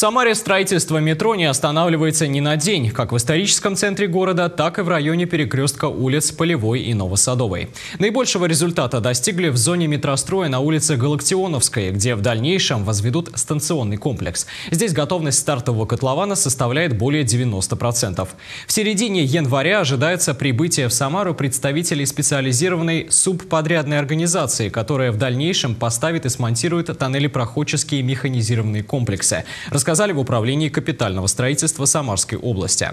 Самаре строительство метро не останавливается ни на день, как в историческом центре города, так и в районе перекрестка улиц Полевой и Новосадовой. Наибольшего результата достигли в зоне метростроя на улице Галактионовской, где в дальнейшем возведут станционный комплекс. Здесь готовность стартового котлована составляет более 90%. В середине января ожидается прибытие в Самару представителей специализированной субподрядной организации, которая в дальнейшем поставит и смонтирует тоннелепроходческие механизированные комплексы, рассказали в Управлении капитального строительства Самарской области.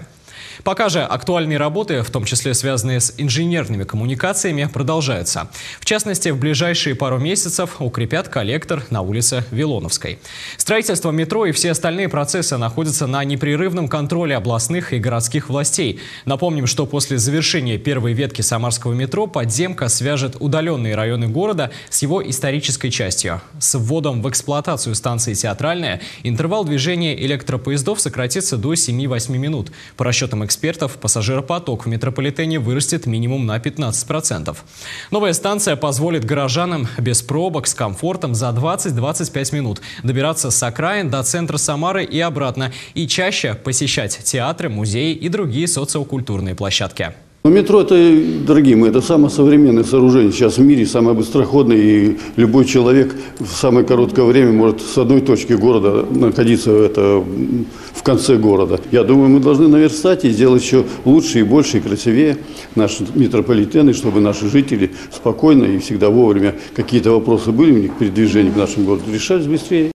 Пока же актуальные работы, в том числе связанные с инженерными коммуникациями, продолжаются. В частности, в ближайшие пару месяцев укрепят коллектор на улице Вилоновской. Строительство метро и все остальные процессы находятся на непрерывном контроле областных и городских властей. Напомним, что после завершения первой ветки Самарского метро подземка свяжет удаленные районы города с его исторической частью. С вводом в эксплуатацию станции «Театральная» интервал движения электропоездов сократится до 7-8 минут. По расчетам экспертов, пассажиропоток в метрополитене вырастет минимум на 15%. Новая станция позволит горожанам без пробок с комфортом за 20-25 минут добираться с окраин до центра Самары и обратно, и чаще посещать театры, музеи и другие социокультурные площадки. Метро, это, дорогие мои, это самое современное сооружение сейчас в мире, самое быстроходное, и любой человек в самое короткое время может с одной точки города находиться в конце города. Я думаю, мы должны наверстать и сделать еще лучше и больше и красивее наши метрополитены, чтобы наши жители спокойно и всегда вовремя какие-то вопросы были у них при движении в нашем городе решались быстрее.